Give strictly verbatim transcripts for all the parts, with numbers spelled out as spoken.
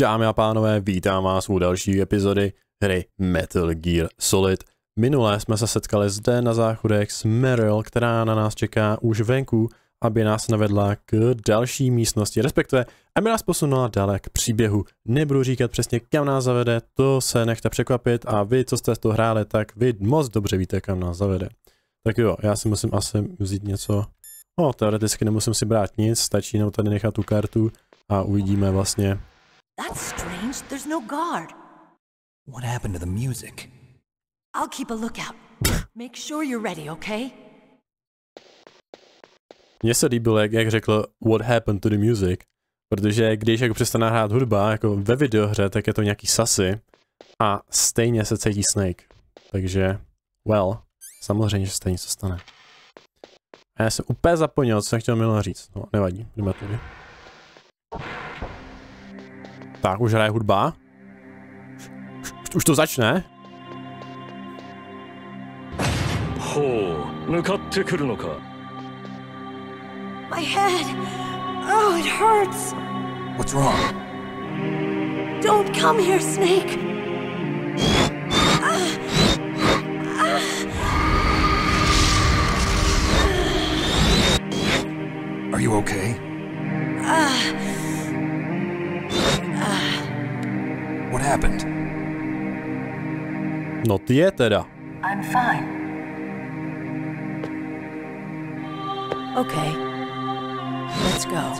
Dámy a pánové, vítám vás u další epizody hry Metal Gear Solid. Minule jsme se setkali zde na záchodech s Meryl, která na nás čeká už venku, aby nás navedla k další místnosti, respektive aby nás posunula dále k příběhu. Nebudu říkat přesně, kam nás zavede, to se nechte překvapit a vy, co jste to hráli, tak vy moc dobře víte, kam nás zavede. Tak jo, já si musím asi vzít něco. No, teoreticky nemusím si brát nic, stačí jenom tady nechat tu kartu a uvidíme vlastně. That's strange. There's no guard. What happened to the music? I'll keep a lookout. Make sure you're ready, okay? Mně se líbilo, jak, jak řekl what happened to the music, protože když jako přestane hrát hudba, jako ve videohře, tak je to nějaký sasy a stejně se cítí Snake. Takže, well, samozřejmě, že stejně se stane. A já jsem úplně zapomněl, co jsem chtěl minulé říct. No, nevadí, jdeme tudy. Tak, už hraje hudba. Už to začne. Ho, nukatte kuru no ka? My head. Oh, it hurts. What's wrong? Don't come here, Snake. Ah. Ah. Are you okay? Ah. What happened? Not yet, teda. I'm fine. Okay. Let's go.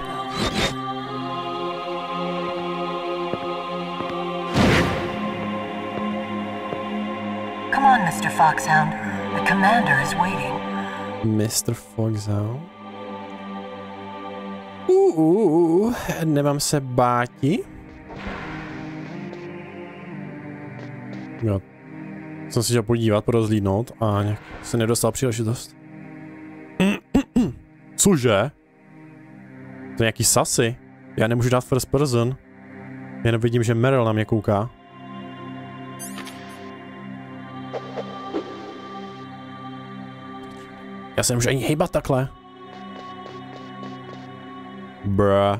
Come on, Mister Foxhound. The commander is waiting. Mister Foxhound? Uuu, nemám se báti. Já jsem si chtěl podívat, porozlídnout a nějak se nedostal příležitost. Cože? To je nějaký sasy. Já nemůžu dát first person. Jen vidím, že Meryl na mě kouká. Já se nemůžu ani hejbat takhle. Bruh.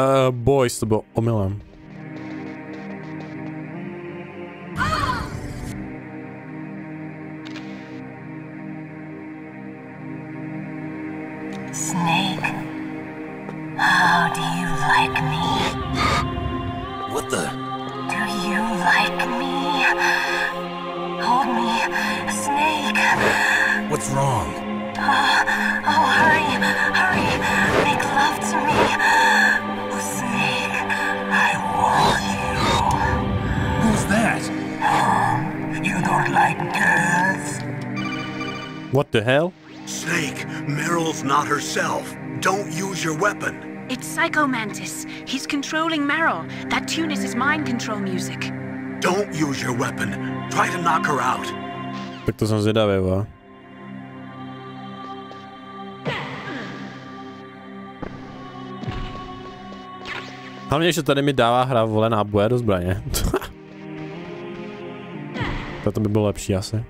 Uh, boys, to bylo omylem. Snake, how do you like me? What the? Do you like me? Hold me, Snake. What's wrong? Oh, oh hurry, hurry, make love to me. I warn you. Who's that? Um, you don't like girls? What the hell? Snake, Meryl's not herself. Don't use your weapon. It's Psycho Mantis. He's controlling Meryl. That tune is his mind control music. Don't use your weapon. Try to knock her out. Tak to jsem zvědavý, va? Hlavně, že tady mi dává hra vole náboje do zbraně. To by bylo lepší asi.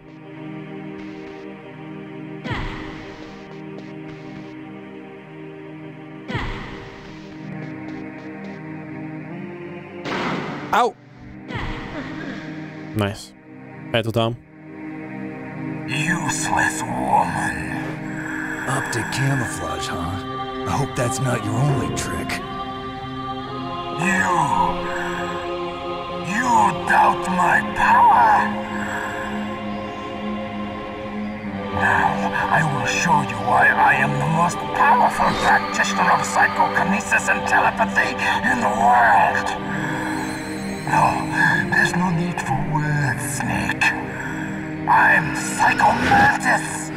Au! Nice. A je to tam. Useless woman. Up to camouflage, huh? I hope that's not your only trick. You, you doubt my power. Now I will show you why I am the most powerful practitioner of psychokinesis and telepathy in the world. No, there's no need for words, Snake. I'm Psycho Mantis.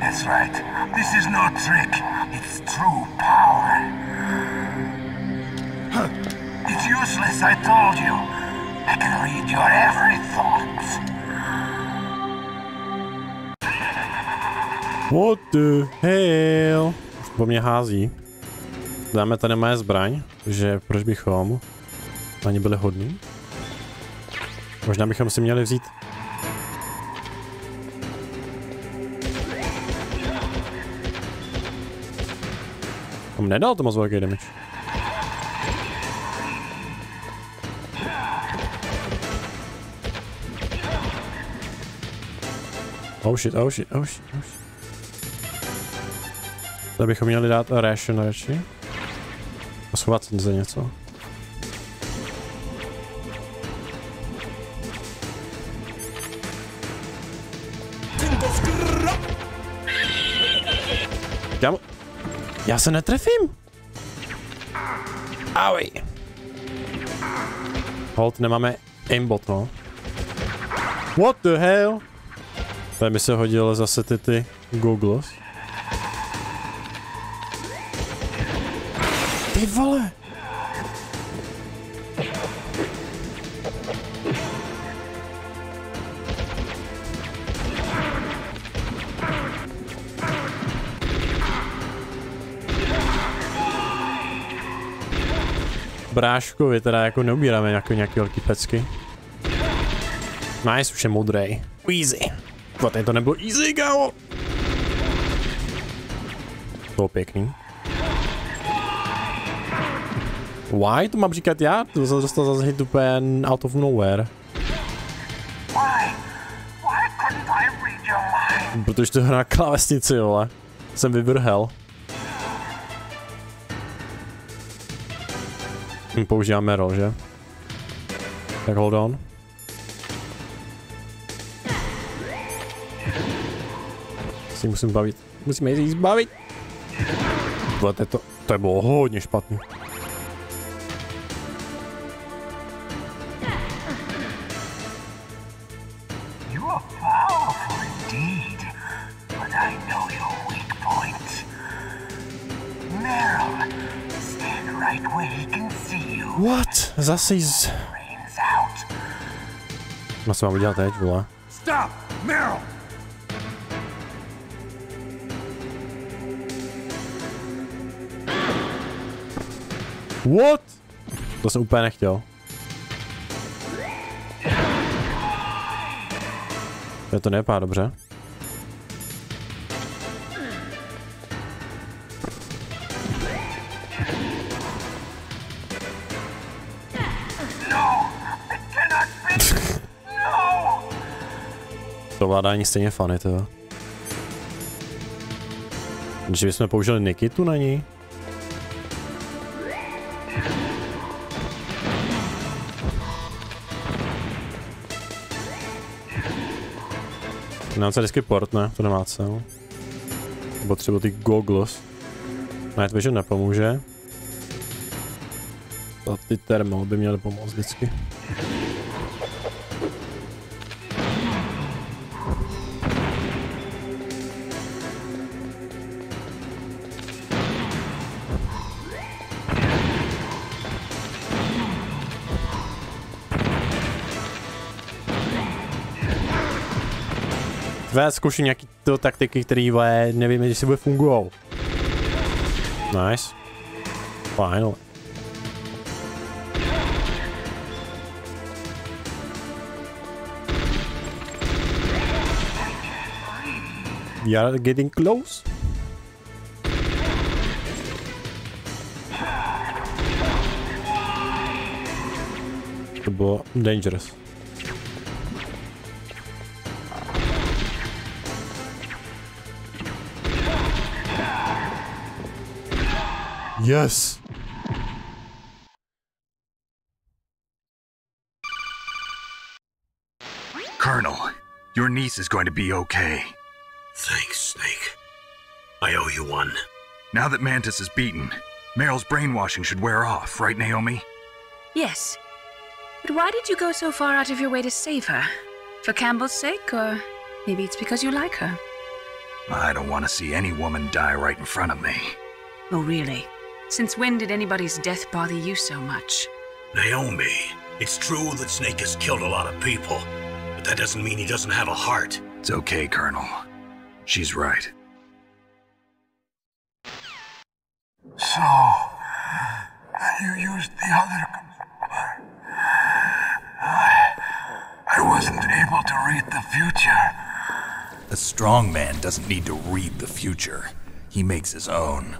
That's right. This is no trick. It's true power. It's useless, I told you. I can read your every thought. What the hell? Už po mě hází. Dáme tady moje zbraň, že proč bychom na ně byli hodní? Možná bychom si měli vzít Kom na dalt, to was okay damage. Oh shit, oh shit, oh shit, oh shit. To bychom měli dát ration radši. A schovat za něco. Já, mu... Já se netrefím. Auj. Hold, nemáme aimbot, no. What the hell? Tady by se hodil zase ty ty googles. Ty vole! Bráškovi teda jako neubíráme nějaké, nějaké velký pecky. Nice, už je modrej. Easy. Kva, to nebylo easy, kámo! To bylo pěkný. Why? To mám říkat já? To jsem dostal zase hit úplně out of nowhere. Protože to hra na klávesnici, vole. Jsem vyvrhel. Používám Meryl, že? Tak hold on. Si musím bavit. Musíme jí zbavit. Vole, to, to bylo hodně špatný. What? Zase jsi... No, co mám udělat teď, vole? Stop, Meryl! What? To jsem úplně nechtěl. To, to nevypadá dobře. Ovládání stejně funny, to. Když bychom použili Nikitu na ní. Nám se vždycky port, ne? To nemá cel. Nebo třeba ty goggles. Night Vision nepomůže. A ty termo by měly pomoct vždycky. Já zkouším nějaký to taktiky, který vole, nevím, jestli bude fungovat. Nice. Fajn. You are getting close. To bylo dangerous. Yes. Colonel, your niece is going to be okay. Thanks, Snake. I owe you one. Now that Mantis is beaten, Meryl's brainwashing should wear off, right, Naomi? Yes. But why did you go so far out of your way to save her? For Campbell's sake, or maybe it's because you like her? I don't want to see any woman die right in front of me. Oh, really? Since when did anybody's death bother you so much? Naomi, it's true that Snake has killed a lot of people, but that doesn't mean he doesn't have a heart. It's okay, Colonel. She's right. So, you used the other... I, I wasn't able to read the future. The strong man doesn't need to read the future. He makes his own.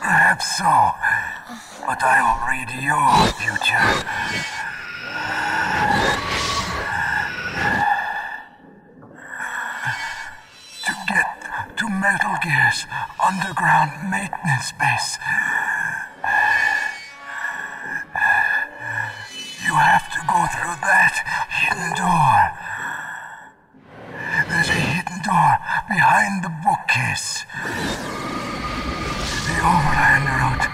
Perhaps so, but I will read your future. Metal Gear's underground maintenance base. You have to go through that hidden door. There's a hidden door behind the bookcase. The overland route.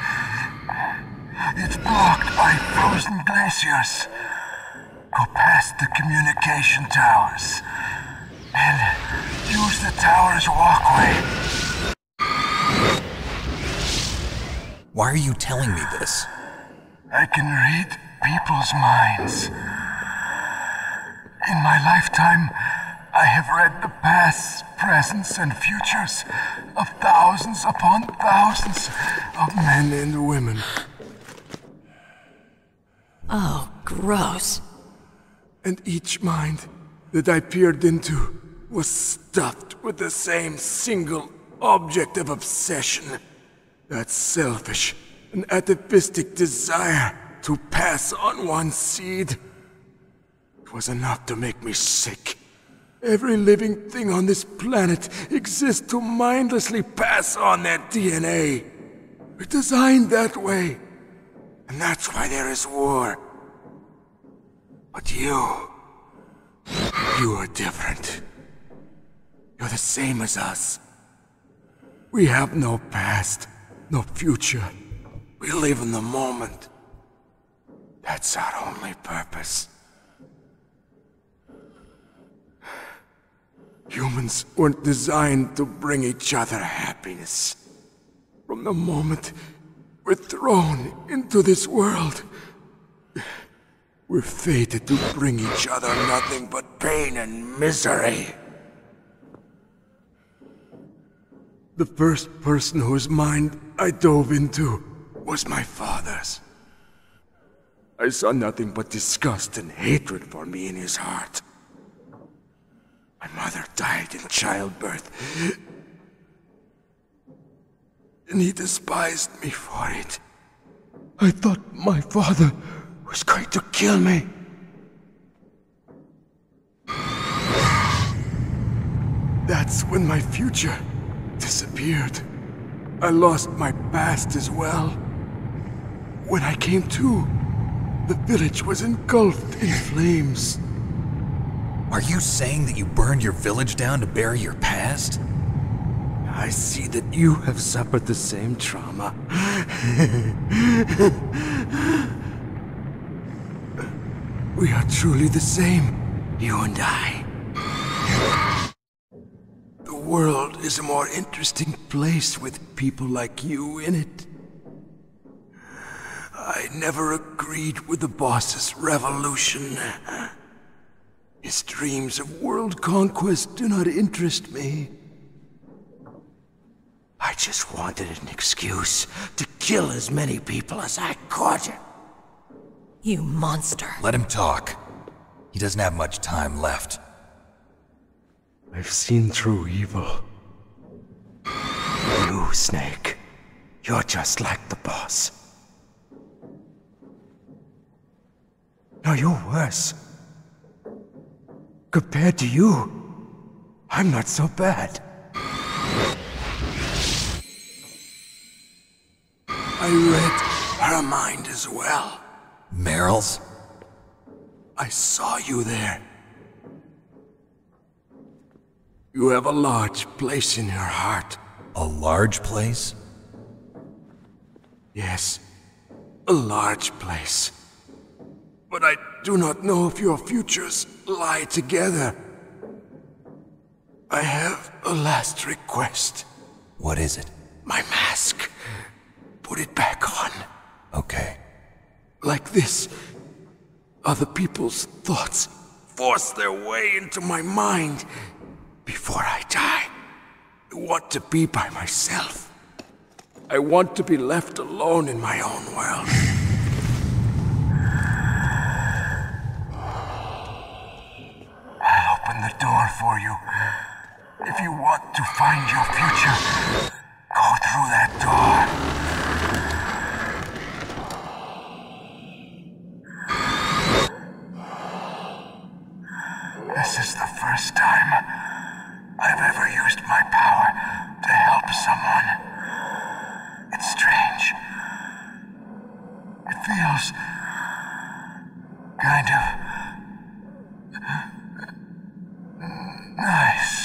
It's blocked by frozen glaciers. Go past the communication towers. And use the tower's walkway. Why are you telling me this? I can read people's minds. In my lifetime, I have read the pasts, presents, and futures of thousands upon thousands of men and women. Oh, gross. And each mind that I peered into was stuffed with the same single object of obsession. That selfish and atavistic desire to pass on one's seed. It was enough to make me sick. Every living thing on this planet exists to mindlessly pass on their D N A. We're designed that way. And that's why there is war. But you... you are different. You're the same as us. We have no past, no future. We live in the moment. That's our only purpose. Humans weren't designed to bring each other happiness. From the moment we're thrown into this world, we're fated to bring each other nothing but pain and misery. The first person whose mind I dove into was my father's. I saw nothing but disgust and hatred for me in his heart. My mother died in childbirth, and he despised me for it. I thought my father was going to kill me. That's when my future disappeared. I lost my past as well. When I came to, the village was engulfed in flames. Are you saying that you burned your village down to bury your past? I see that you have suffered the same trauma. We are truly the same, you and I. The world is a more interesting place with people like you in it. I never agreed with the boss's revolution. His dreams of world conquest do not interest me. I just wanted an excuse to kill as many people as I could. You monster. Let him talk. He doesn't have much time left. I've seen true evil. You, Snake. You're just like the boss. No, you're worse. Compared to you, I'm not so bad. I read her mind as well. Meryl's? I saw you there. You have a large place in your heart. A large place? Yes, a large place. But I do not know if your futures lie together. I have a last request. What is it? My mask. Put it back on. Okay. Like this, other people's thoughts force their way into my mind before I die. I want to be by myself. I want to be left alone in my own world. I'll open the door for you. If you want to find your future, go through that door. This is the first time I've ever used my power to help someone. It's strange. It feels kind of... nice.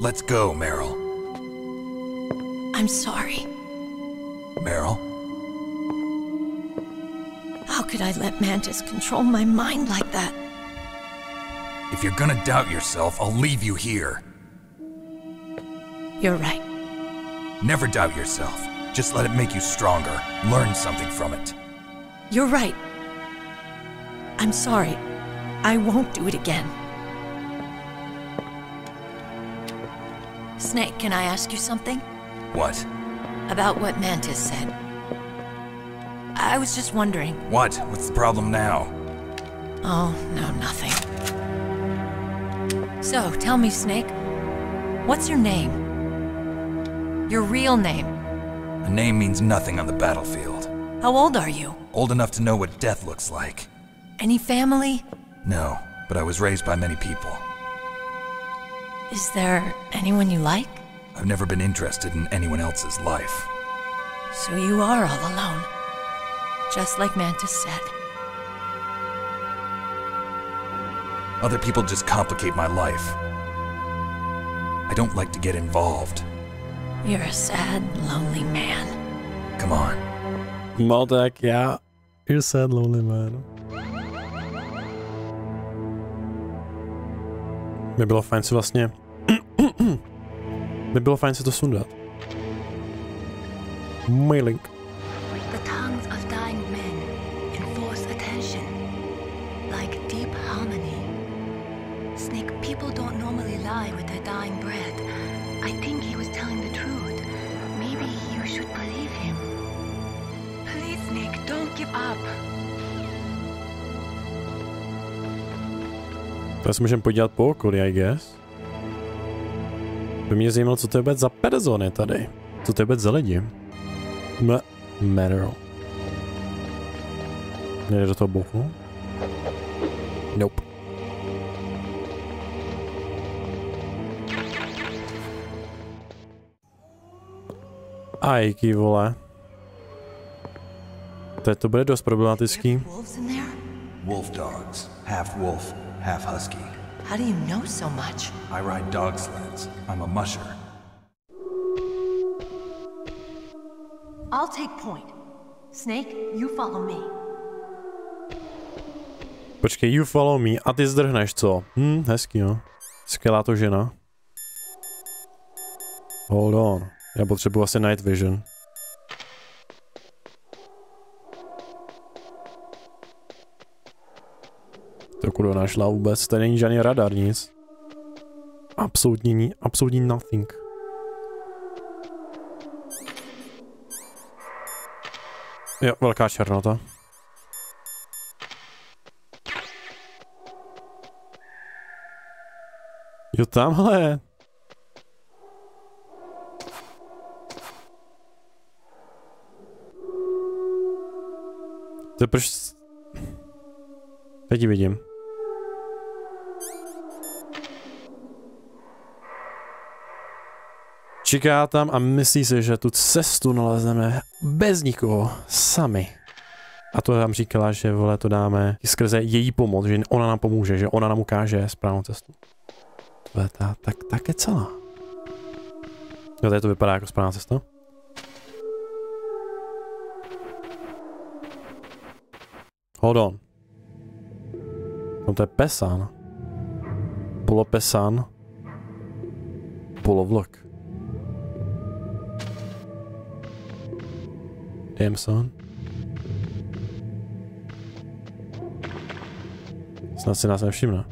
Let's go, Meryl. I'm sorry. Meryl? How could I let Mantis control my mind like that? If you're gonna doubt yourself, I'll leave you here. You're right. Never doubt yourself. Just let it make you stronger. Learn something from it. You're right. I'm sorry. I won't do it again. Snake, can I ask you something? What? About what Mantis said. I was just wondering. What? What's the problem now? Oh, no, nothing. So, tell me, Snake. What's your name? Your real name. A name means nothing on the battlefield. How old are you? Old enough to know what death looks like. Any family? No, but I was raised by many people. Is there anyone you like? I've never been interested in anyone else's life. So you are all alone. Just like Mantis said. Other people just complicate my life. I don't like to get involved. You're a sad, lonely man. Come on. Maldek, yeah. You're a sad, lonely man. By bylo fajn si vlastně... By bylo fajn si to sundat. Mailing. The tongues of dying men enforce attention. Like deep harmony. Snake, people don't normally lie with their dying breath. I think he was telling the truth. Maybe you should believe him. Please, Nick, don't give up. To si můžeme podívat po okolí, I guess. By mě zajímalo, co to je vůbec za persony tady. Co to je vůbec za lidi. M... Meryl. Nejde do toho boku? Nope. Ajky, vole. Teď to bude dost problematický. Wolf dogs, half wolf, half husky. How do you know so much? I ride dog sleds. I'm a musher. I'll take point. Snake, you follow me. Počkej, you follow me. A ty zdrhneš, co? Hm, hezký, jo. Skvělá to žena. Hold on. Já potřebuji asi Night Vision. To kudo našla vůbec, tady není žádný radar, nic. Absolutní, absolutní nothing. Jo, velká černota. Jo, tamhle. To proč... Teď ji vidím. Čeká tam a myslí si, že tu cestu nalezneme bez nikoho, sami. A to tam říkala, že vole to dáme skrze její pomoc, že ona nám pomůže, že ona nám ukáže správnou cestu. Tohle ta, tak, tak je celá. No tady to vypadá jako správná cesta. Hold on. No to je pesán. Polo pesán. Polo vlk. Damn son. Snad si nás nevšimne.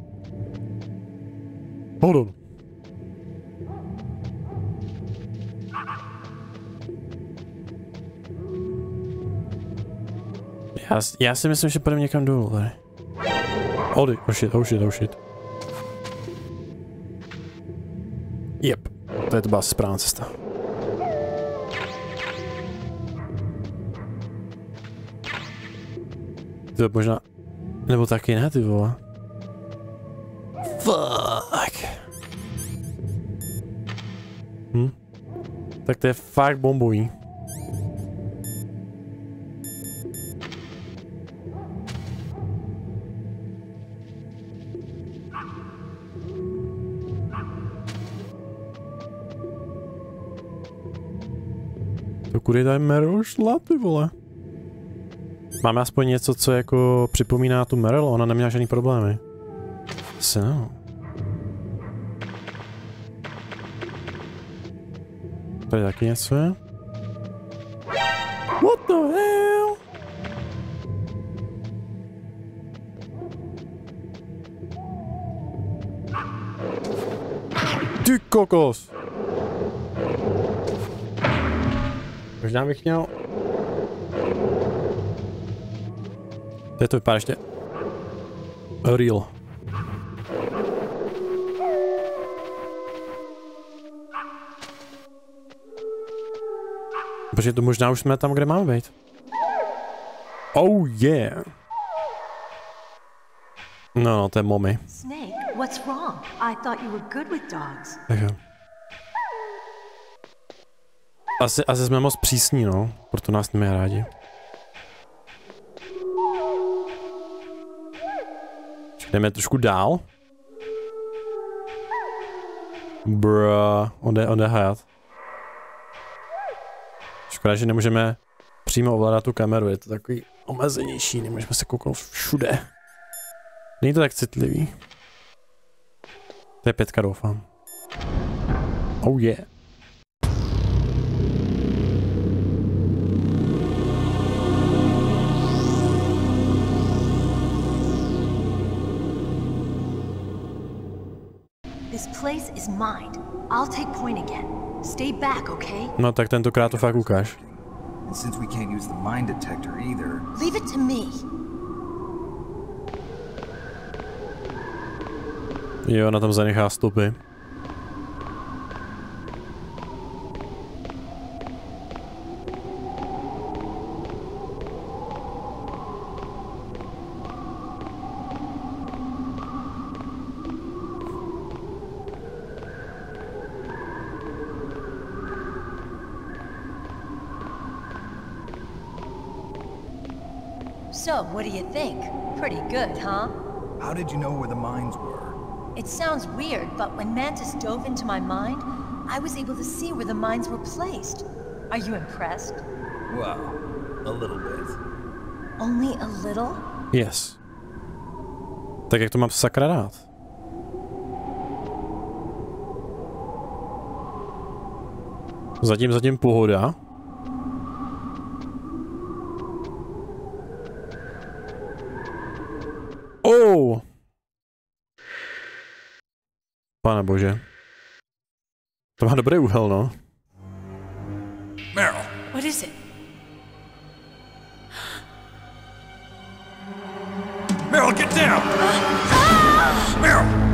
Hold on. Já, já si myslím, že půjdeme někam dolů, tady. Oh, oh shit, oh shit, oh shit. Yep, to je to byla správná cesta. To možná... Nebo taky ne, ty vole. Fuck. Hm? Tak to je fakt bombový. To kudy tady Meryl šla, ty vole. Máme aspoň něco, co jako připomíná tu Meryl, ona neměla žádný problémy. So. Tady taky něco je. What the hell? Ty kokos! Možná bych měl... Tady to vypadá ještě... Real. Protože to možná už jsme tam, kde máme být. Oh yeah. No, no, to je mommy. Snake, what's wrong? I thought you were good with dogs. Okay. Asi, asi jsme moc přísní, no. Proto nás nemají rádi. Jdeme trošku dál. Bruh, on jde, on jde hajat. Škoda, že nemůžeme přímo ovládat tu kameru, je to takový omezenější, nemůžeme se kouknout všude. Není to tak citlivý. To je pětka, doufám. Oh yeah. This place is mine. I'll take point again. Stay back, okay? No, tak tentokrát to fakt ukáž. And since we can't use the mind detector either, leave it to me. Jo, ona tam zanechá stopy. So, what do you think? Pretty good, huh? How did you know where the mines were? It sounds weird, but when Mantis dove into my mind, I was able to see where the mines were placed. Are you impressed? Well, a little bit. Only a little? Yes. Tak jak to mám sakra rád. Zatím, zatím pohoda. Pane bože. To má dobrý úhel, no. Meryl. What is it? Meryl, get down. Meryl.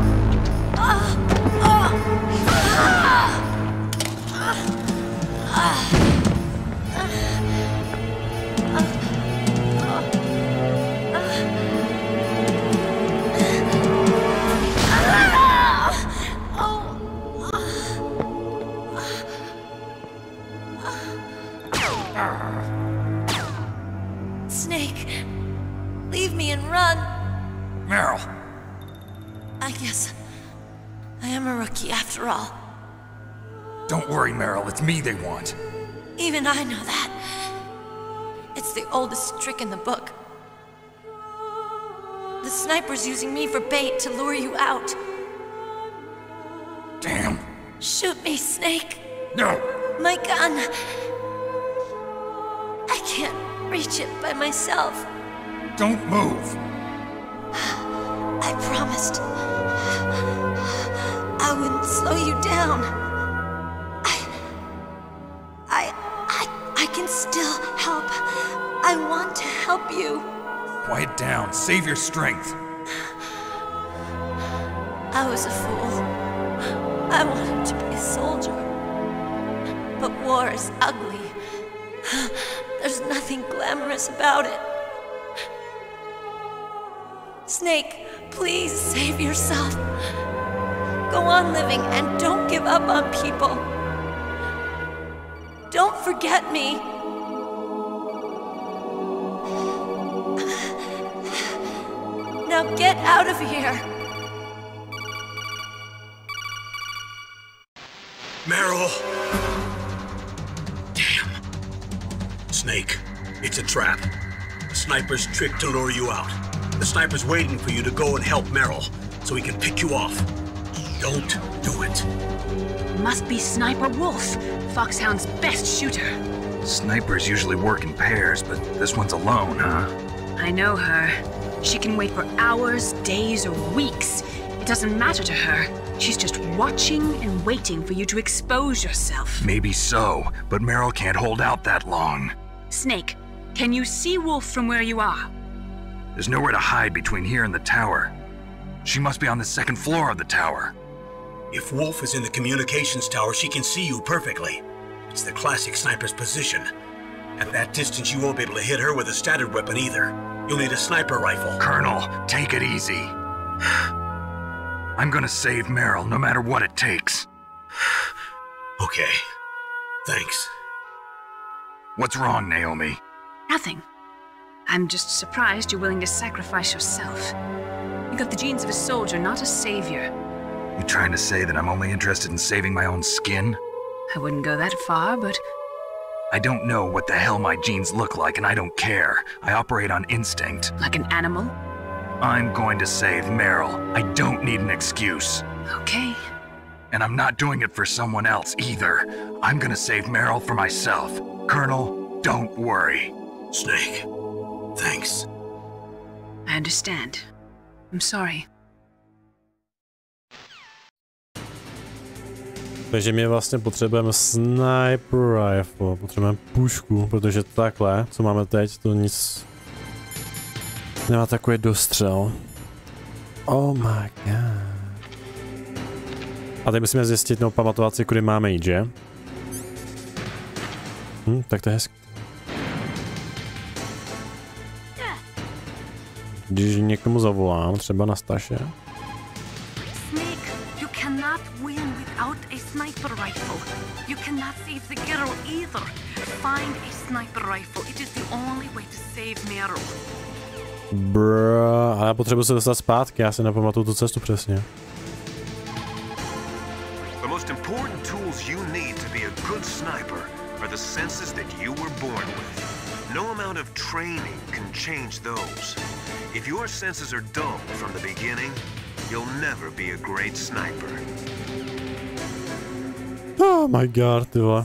Me they want. Even I know that. It's the oldest trick in the book. The sniper's using me for bait to lure you out. Damn. Shoot me, Snake. No. My gun. I can't reach it by myself. Don't move. I promised. I wouldn't slow you down. Still help. I I want to help you. Quiet down. Save your strength. I was a fool. I wanted to be a soldier. But war is ugly. There's nothing glamorous about it. Snake, please save yourself. Go on living and don't give up on people. Don't forget me. Now get out of here. Meryl! Damn. Snake, it's a trap. The sniper's trick to lure you out. The sniper's waiting for you to go and help Meryl, so he can pick you off. Don't do it. Must be Sniper Wolf, Foxhound's best shooter. Snipers usually work in pairs, but this one's alone, huh? I know her. She can wait for hours, days, or weeks. It doesn't matter to her. She's just watching and waiting for you to expose yourself. Maybe so, but Meryl can't hold out that long. Snake, can you see Wolf from where you are? There's nowhere to hide between here and the tower. She must be on the second floor of the tower. If Wolf is in the communications tower, she can see you perfectly. It's the classic sniper's position. At that distance, you won't be able to hit her with a standard weapon either. You'll need a sniper rifle. Colonel, take it easy. I'm gonna save Meryl, no matter what it takes. Okay. Thanks. What's wrong, Naomi? Nothing. I'm just surprised you're willing to sacrifice yourself. You got the genes of a soldier, not a savior. You trying to say that I'm only interested in saving my own skin? I wouldn't go that far, but... I don't know what the hell my genes look like, and I don't care. I operate on instinct. Like an animal? I'm going to save Meryl. I don't need an excuse. Okay. And I'm not doing it for someone else either. I'm gonna save Meryl for myself. Colonel, don't worry. Snake, thanks. I understand. I'm sorry. Takže my vlastně potřebujeme sniper rifle. Potřebujeme pušku, protože takhle, co máme teď, to nic... Nemá takový dostřel. Oh my god. A teď musíme zjistit, no, pamatovat si, kudy máme jít, že? Hm, tak to je hezky. Když někomu zavolám, třeba na Staše. Snake, you cannot win without a sniper rifle. You cannot save the girl either. Find a sniper rifle. It is the only way to save Meryl. Brrr, ale já potřebuji se dostat zpátky, já si nepamatuju tu cestu přesně. The most important tools you need to be a good sniper are the senses that you were born with. No amount of training can change those. If your senses are dull from the beginning, you'll never be a great sniper. Oh my god, ty vole.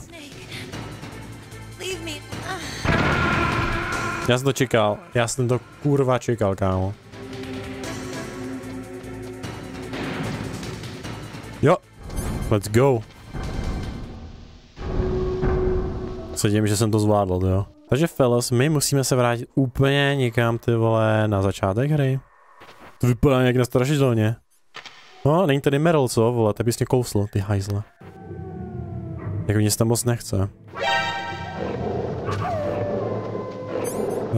Já jsem to čekal, já jsem to kurva čekal, kámo. Jo, let's go. Cítím, že jsem to zvládl, jo. Takže fellas, my musíme se vrátit úplně někam, ty vole, na začátek hry. To vypadá nějak nastrašidelně. No, není tady Meryl, co, vole, to bys mě kousl, ty hajzle. Jako nic tam moc nechce.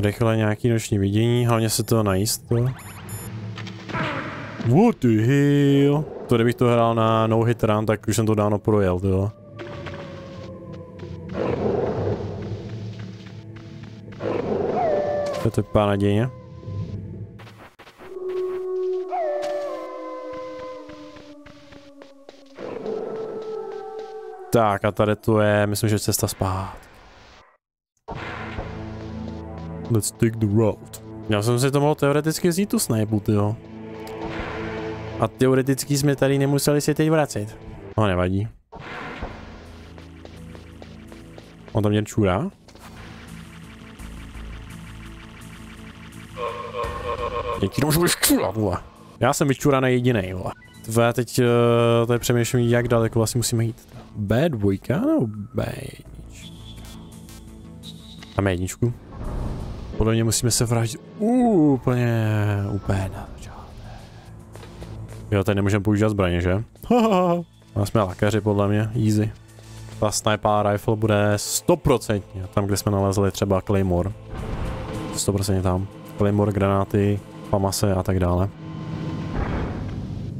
Rychle nějaký noční vidění, hlavně se toho najíst. What the hell? To kdybych to hrál na No Hit Run, tak už jsem to dávno projel, tyhle. To je to pár nadějně. Tak a tady to je, myslím, že cesta spát. Let's take the road. Já jsem si to mohl teoreticky vzít tu snipu, tyjo. A teoreticky jsme tady nemuseli se teď vracet. No, nevadí. On tam mě čurá? Jaký to můžu čurat, vole. Já jsem vyčuraný jedinej, vole. Tvé, teď uh, tady přemýšlím, jak daleko vlastně musíme jít. B dva nebo B jedna? Máme jedničku. Podle mě musíme se vrátit úplně, úplně na žádné. Jo, tady nemůžeme používat zbraně, že? Haha, jsme lakaři podle mě, easy. Ta sniper rifle bude sto procent tam, kde jsme nalezli třeba Claymore. sto procent tam. Claymore, granáty, famase a tak dále.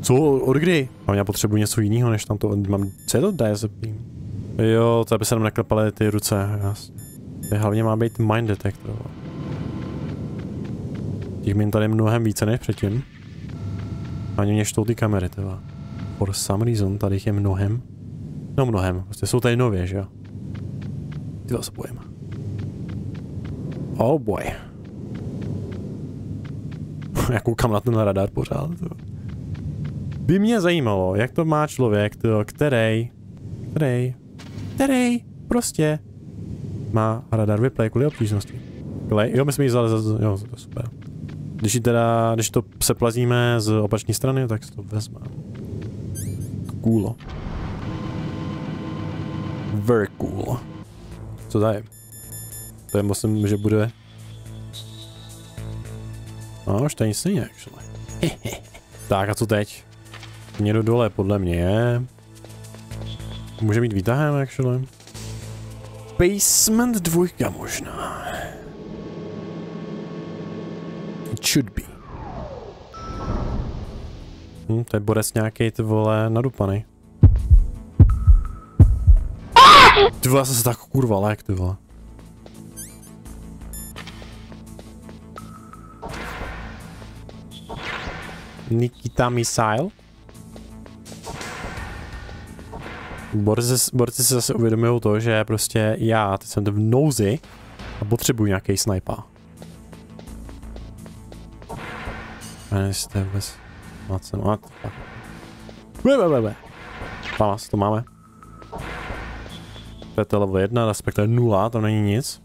Co? Od kdy? Mám, já potřebuji něco jiného, než tam to... Mám... Co je to D S P? Jo, to aby se nám neklepaly ty ruce. Tady hlavně má být Mind Detector. Těch min tady mnohem více než předtím. Ani mě štou ty kamery, teda. For some reason, tady je mnohem. No mnohem, prostě jsou tady nově, že jo? Ty vás bojím. Oh boy. Já koukám na ten radar pořád. By mě zajímalo, jak to má člověk, to, který, který, který prostě má radar vyplay kvůli obtížnosti. Jo, my jsme ji vzali za, jo, to je super. Když ji teda, když to přeplazíme z opačné strany, tak si to vezmeme. Cool. Very cool. Co tady? To je myslím, že bude... No, už tady nic není, actually. Tak a co teď? Někdo dole podle mě je. Může mít výtahem, actually. Basement dvojka možná. It should be. Hm, to je borec nějakej, ty vole, nadupanej. Ty vole, já jsem se tak kurva lék, ty vole. Nikita missile. Borci, borci si zase uvědomují to, že prostě já teď jsem v nouzi a potřebuji nějaký sniper. A nevím, jestli to je vůbec... Má cenu, a tak. Bebebebe. Famas, to máme. To je level jedna, respektive nula, tam není nic.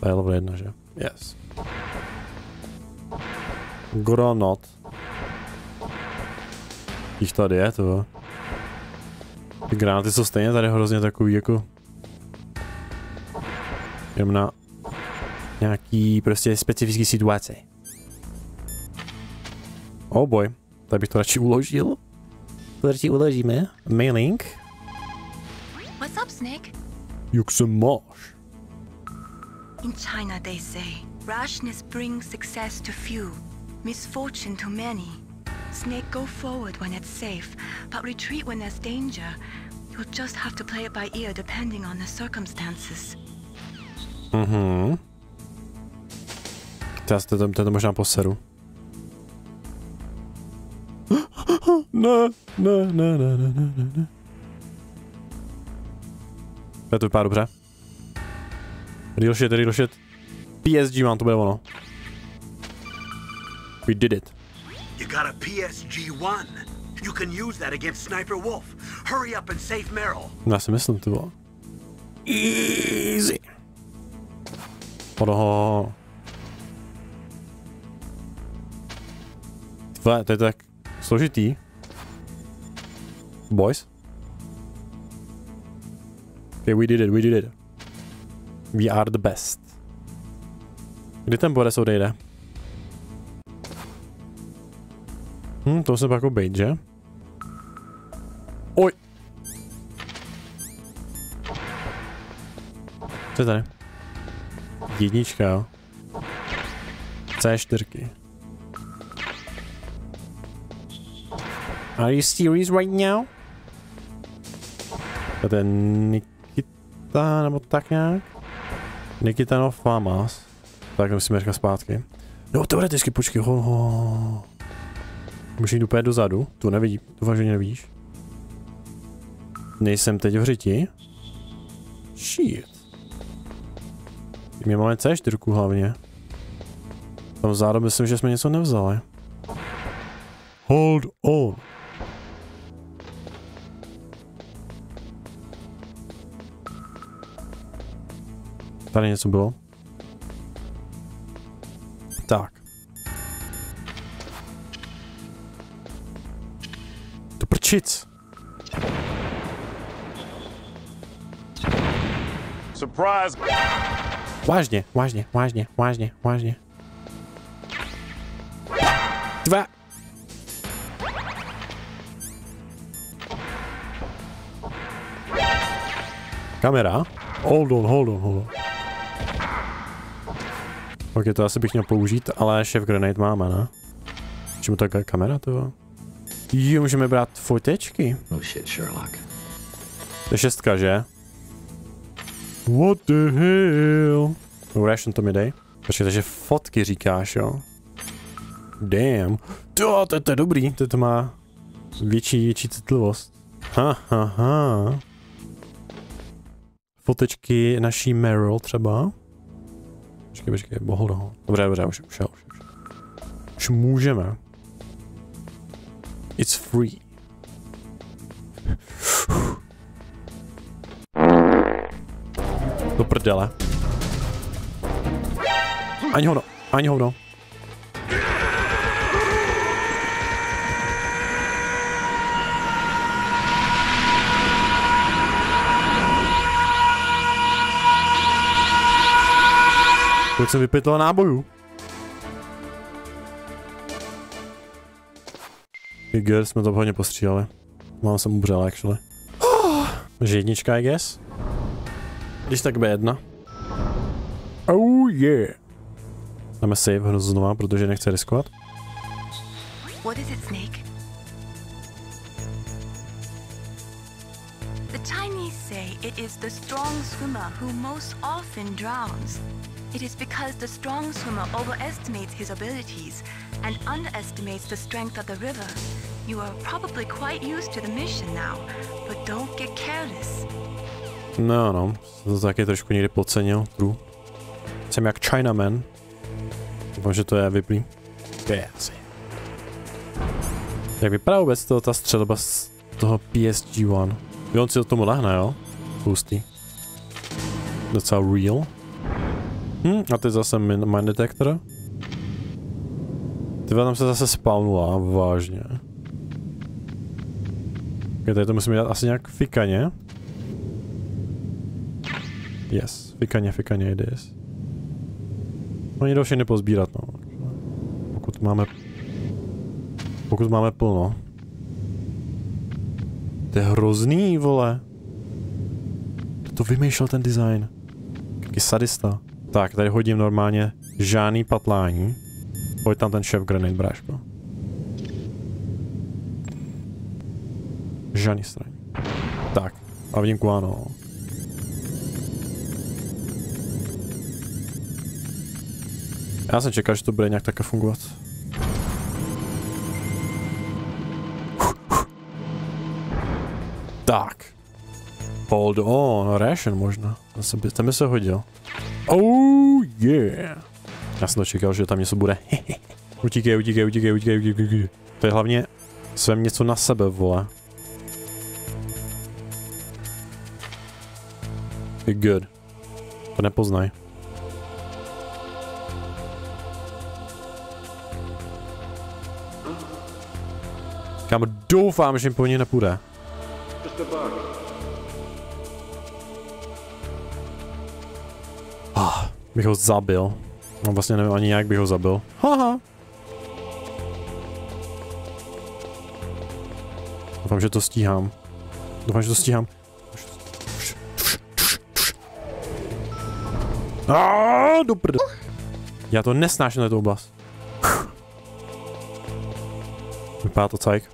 To je level jedna, že? Yes. Granát. Jich tady je, to. Ty granáty jsou stejně tady hrozně takový jako... Jdem na... Nějaký prostě specifický situace. Oh boy. Tady bych to radši uložil. To radši uložíme. Mailing. What's up, Snake? Jak se máš? In China they say, rashness brings success to few, misfortune to many. Snake, go forward when it's safe, but retreat when there's danger. You'll just have to play it by ear depending on the circumstances. Mhm. Teraz to, to, to, to možná poseru. Ne, ne, ne, ne, ne, ne, ne. To vypadá dobře. Real shit, real shit. P S G one, to bude ono. We did it. You got a P S G one. You can use that against Sniper Wolf. Hurry up and save Meryl. Já si myslím, to bylo. Easy. Odoho. Tvoje, to je tak složitý. Boys. Okay, we did it, we did it. We are the best. Kdy ten borec odejde? Hm, to musím pak obejít, že? Oj! Co je tady? Jednička, jo. C čtyři. Are you serious right now? To je Nikita, nebo tak nějak? Nikita, no Famas. Tak musíme říkat zpátky. No teoreticky, počkej, ho, ho. Můžu jít úplně dozadu, tu nevidím, doufám, že mě nevidíš. Nejsem teď v řiti. Shit. My máme C čtyři hlavně. Tam vzadu myslím, že jsme něco nevzali. Hold on. Tady něco bylo. Tak. To prčic. Surprise. Łaźnie, łaźnie, łaźnie, łaźnie, łaźnie. Dwa. Kamera. Hold on, hold on, hold on. Ok, to asi bych měl použít, ale šef grenade máme, ne? K čemu taká kamera to? Jo, můžeme brát fotečky. Oh shit, Sherlock. To je šestka, že? What the hell? Ration to mi dej. Počkej, takže fotky říkáš, jo? Damn. To, to, to je dobrý, to, to má větší, větší citlivost. Ha, ha, ha. Fotečky naší Meryl třeba. Počkej, počkej, bohol doho. Dobře, dobře, už, už, už, už. Už můžeme. It's free. Do prdele. Ani hovno, ani hovno. Kolik jsem vypětla nábojů. Figure, jsme to hodně postříleli. Mám jsem umřel, actually. Že jednička, I guess? Když tak B jedna. Oh yeah. Dáme save hru znova, protože nechce riskovat. What is it, Snake? The Chinese say it is the strong swimmer who most often drowns. It is because the strong swimmer overestimates his abilities and underestimates the strength of the river. You are probably quite used to the mission now, but don't get careless. No, no, to taky trošku někdy podcenil. True. Jsem jak Chinaman. Doufám, že to je vyplý. Yes. Jak vypadá vůbec toho, ta střelba z toho P S G jedna? Jo, on si do tomu lehne, jo? Hustý. Docela real. Hm, a teď zase Mind Detector. Tyhle tam se zase spawnula, vážně. Okay, tady to musíme dělat asi nějak fikaně. Yes, fikaně, fikaně, it is. No, někdo všechny pozbírat, no. Pokud máme... Pokud máme plno. To je hrozný, vole. To vymýšlel ten design. Jaký sadista. Tak, tady hodím normálně žádný patlání. Pojď tam ten šéf grenade, bráško. Žádný straň. Tak, a vidím kuáno. Já jsem čekal, že to bude nějak také fungovat. Tak. Hold on, ration možná. Ten by se hodil. Oh yeah. Já jsem to čekal, že tam něco bude. Utíkej, utíkej, utíkej, utíkej, utíkej. To je hlavně svém něco na sebe, vole. You're good. To nepoznaj. Kámo, doufám, že jim po něj nepůjde. Ah, bych ho zabil. No, vlastně nevím ani jak bych ho zabil. Haha. Doufám, že to stíhám. Doufám, že to stíhám. Aaaa, do prd... Já to nesnáším na tu oblast. Vypadá to cajk.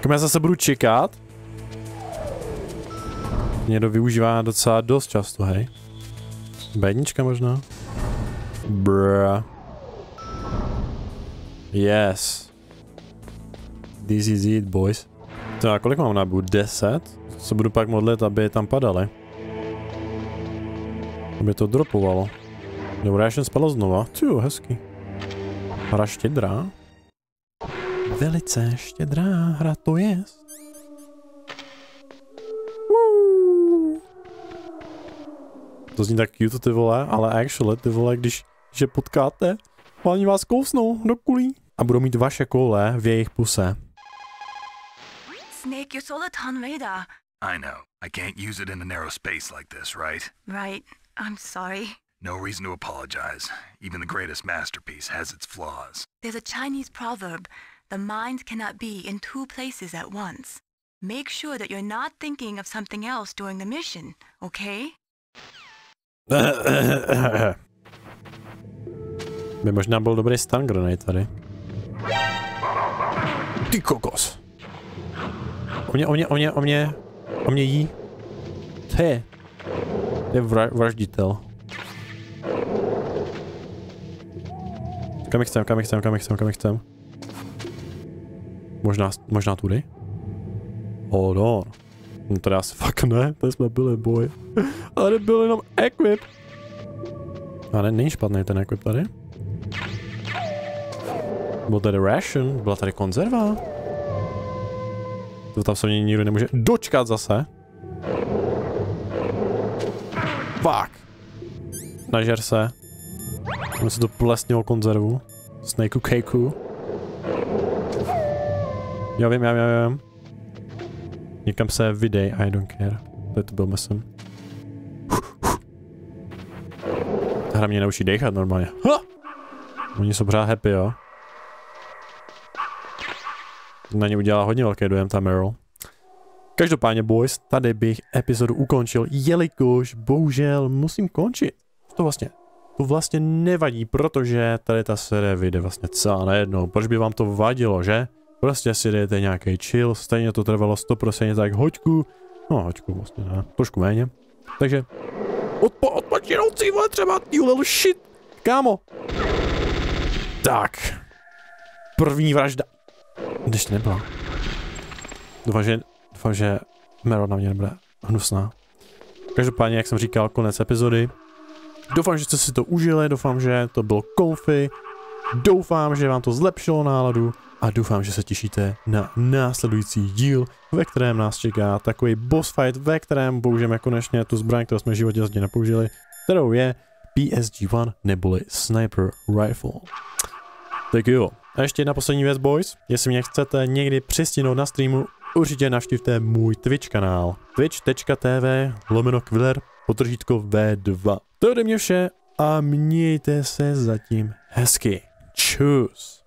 Kam já zase budu čekat? Někdo využívá docela dost často, hej. Bednička možná? Brrrr. Yes. This is it, boys. Tak, kolik mám nábojů? deset? Se budu pak modlit, aby tam padaly. Aby to dropovalo. Nebo ration spadlo znova. Tyjo, hezky. Hra štědrá. Velice štědrá hra to je. To zní tak cute, ty vole, ale actually, ty vole, když je potkáte, oni vás kousnou do kulí. A budou mít vaše koule v jejich puse. Snake, take your soliton radar. I know. I can't use it in a narrow space like this, right? Right. I'm sorry. No reason to apologize. Even the greatest masterpiece has its flaws. There's a Chinese proverb, the mind cannot be in two places at once. Make sure that you're not thinking of something else during the mission, okay? By možná byl dobrý stun grenade tady. Ty kokos. O mě, o mě, o mě, o mě, o mě jí. To je, to je vra, vražditel. Kam je chcem, kam je chcem, kam je chcem, kam je chcem. Možná, možná tudy? Hold on. No to nás fakt ne, tady jsme byli boj. Ale byl jenom equip. A ne, není špatný ten equip tady. Byl tady ration, byla tady konzerva. To tam se mě nikdo nemůže dočkat zase. Fuck. Nažer se. Mám se to plesnilo konzervu. Snakeu cakeu. Já vím, já vím, já vím. Někam se vydej, I don't care. Tady to byl myslím. Ta hra mě naučí dejchat normálně. Ha! Oni jsou pořád happy, jo. Na ně udělala hodně velký dojem ta Meryl. Každopádně boys, tady bych epizodu ukončil, jelikož bohužel musím končit. To vlastně, to vlastně nevadí, protože tady ta série vyjde vlastně celá najednou. Proč by vám to vadilo, že? Prostě si dejte nějaký chill, stejně to trvalo sto procent tak hoďku. No hoďku vlastně ne, trošku méně. Takže odpo, odpočinoucí vole třeba, you little shit, kámo. Tak. První vražda. Když to nebyla. Doufám, že, doufám, že Meryl na mě nebude hnusná. Každopádně, jak jsem říkal, konec epizody. Doufám, že jste si to užili, doufám, že to bylo comfy. Doufám, že vám to zlepšilo náladu. A doufám, že se těšíte na následující díl, ve kterém nás čeká takový boss fight, ve kterém použijeme konečně tu zbraň, kterou jsme v životě zde nepoužili, kterou je P S G jedna neboli Sniper Rifle. Tak jo. A ještě jedna poslední věc, boys. Jestli mě chcete někdy přistihnout na streamu, určitě navštivte můj Twitch kanál. Twitch tečka tv lomeno kviller podtržítko v dva. To je ode mě vše a mějte se zatím hezky. Čus.